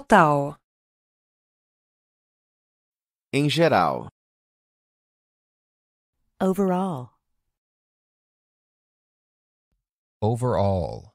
Total. Em geral. Overall. Overall.